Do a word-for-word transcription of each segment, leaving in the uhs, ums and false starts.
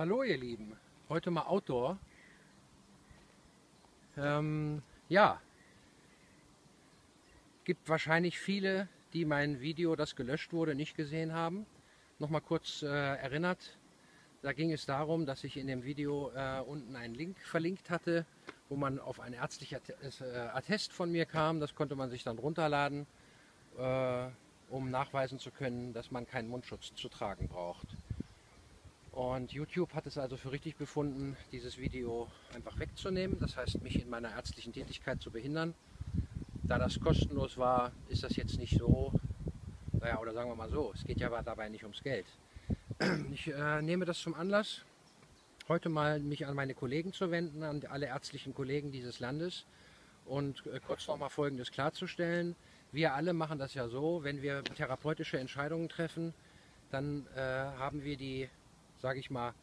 Hallo ihr Lieben, heute mal Outdoor. Ähm, ja, gibt wahrscheinlich viele, die mein Video, das gelöscht wurde, nicht gesehen haben. Nochmal kurz äh, erinnert, da ging es darum, dass ich in dem Video äh, unten einen Link verlinkt hatte, wo man auf ein ärztliches Attest von mir kam. Das konnte man sich dann runterladen, äh, um nachweisen zu können, dass man keinen Mundschutz zu tragen braucht. Und YouTube hat es also für richtig befunden, dieses Video einfach wegzunehmen, das heißt, mich in meiner ärztlichen Tätigkeit zu behindern. Da das kostenlos war, ist das jetzt nicht so, naja, oder sagen wir mal so, es geht ja aber dabei nicht ums Geld. Ich äh, nehme das zum Anlass, heute mal mich an meine Kollegen zu wenden, an alle ärztlichen Kollegen dieses Landes und äh, kurz nochmal Folgendes klarzustellen. Wir alle machen das ja so, wenn wir therapeutische Entscheidungen treffen, dann äh, haben wir die, sage ich mal,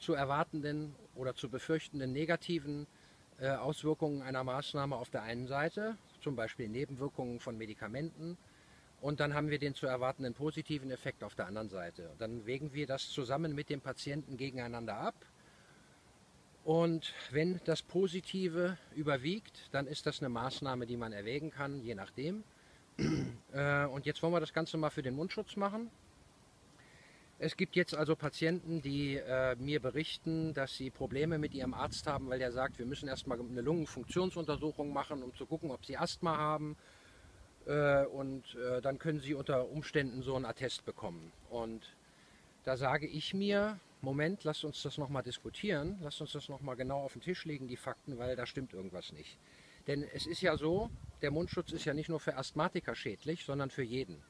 zu erwartenden oder zu befürchtenden negativen äh, Auswirkungen einer Maßnahme auf der einen Seite, zum Beispiel Nebenwirkungen von Medikamenten, und dann haben wir den zu erwartenden positiven Effekt auf der anderen Seite. Dann wägen wir das zusammen mit dem Patienten gegeneinander ab, und wenn das Positive überwiegt, dann ist das eine Maßnahme, die man erwägen kann, je nachdem. äh, und jetzt wollen wir das Ganze mal für den Mundschutz machen. Es gibt jetzt also Patienten, die äh, mir berichten, dass sie Probleme mit ihrem Arzt haben, weil der sagt, wir müssen erstmal eine Lungenfunktionsuntersuchung machen, um zu gucken, ob sie Asthma haben, äh, und äh, dann können sie unter Umständen so einen Attest bekommen. Und da sage ich mir, Moment, lasst uns das nochmal diskutieren, lasst uns das nochmal genau auf den Tisch legen, die Fakten, weil da stimmt irgendwas nicht. Denn es ist ja so, der Mundschutz ist ja nicht nur für Asthmatiker schädlich, sondern für jeden.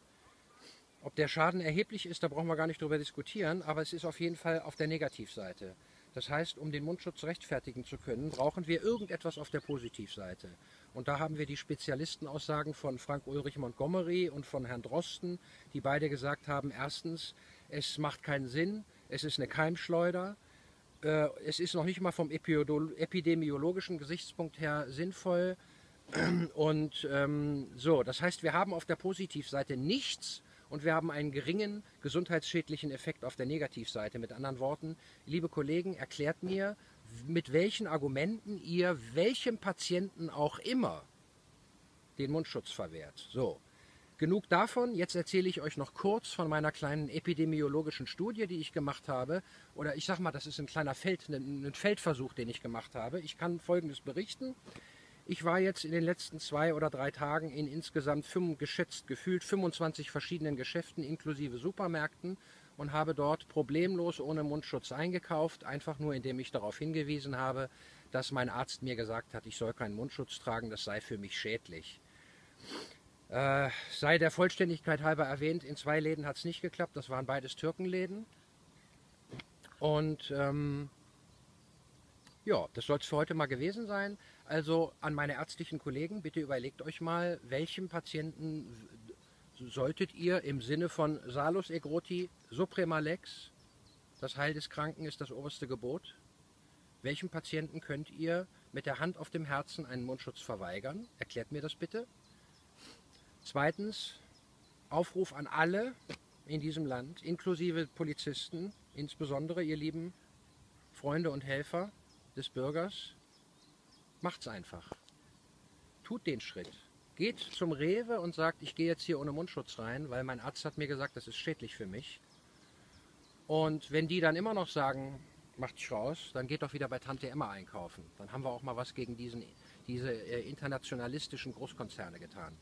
Ob der Schaden erheblich ist, da brauchen wir gar nicht drüber diskutieren, aber es ist auf jeden Fall auf der Negativseite. Das heißt, um den Mundschutz rechtfertigen zu können, brauchen wir irgendetwas auf der Positivseite. Und da haben wir die Spezialistenaussagen von Frank-Ulrich Montgomery und von Herrn Drosten, die beide gesagt haben, erstens, es macht keinen Sinn, es ist eine Keimschleuder, äh, es ist noch nicht mal vom epidemiologischen Gesichtspunkt her sinnvoll. Und ähm, so, das heißt, wir haben auf der Positivseite nichts, und wir haben einen geringen gesundheitsschädlichen Effekt auf der Negativseite. Mit anderen Worten, liebe Kollegen, erklärt mir, mit welchen Argumenten ihr welchem Patienten auch immer den Mundschutz verwehrt. So, genug davon. Jetzt erzähle ich euch noch kurz von meiner kleinen epidemiologischen Studie, die ich gemacht habe. Oder ich sag mal, das ist ein kleiner Feld, ein Feldversuch, den ich gemacht habe. Ich kann Folgendes berichten. Ich war jetzt in den letzten zwei oder drei Tagen in insgesamt fünf, geschätzt gefühlt fünfundzwanzig verschiedenen Geschäften inklusive Supermärkten und habe dort problemlos ohne Mundschutz eingekauft, einfach nur indem ich darauf hingewiesen habe, dass mein Arzt mir gesagt hat, ich soll keinen Mundschutz tragen, das sei für mich schädlich. Äh, sei der Vollständigkeit halber erwähnt, in zwei Läden hat es nicht geklappt, das waren beides Türkenläden. Und ähm, ja, das soll es für heute mal gewesen sein. Also an meine ärztlichen Kollegen, bitte überlegt euch mal, welchem Patienten solltet ihr im Sinne von Salus Egroti, Suprema Lex, das Heil des Kranken ist das oberste Gebot, welchem Patienten könnt ihr mit der Hand auf dem Herzen einen Mundschutz verweigern? Erklärt mir das bitte. Zweitens, Aufruf an alle in diesem Land, inklusive Polizisten, insbesondere ihr lieben Freunde und Helfer des Bürgers, macht's einfach. Tut den Schritt. Geht zum Rewe und sagt, ich gehe jetzt hier ohne Mundschutz rein, weil mein Arzt hat mir gesagt, das ist schädlich für mich. Und wenn die dann immer noch sagen, macht dich raus, dann geht doch wieder bei Tante Emma einkaufen. Dann haben wir auch mal was gegen diesen, diese internationalistischen Großkonzerne getan.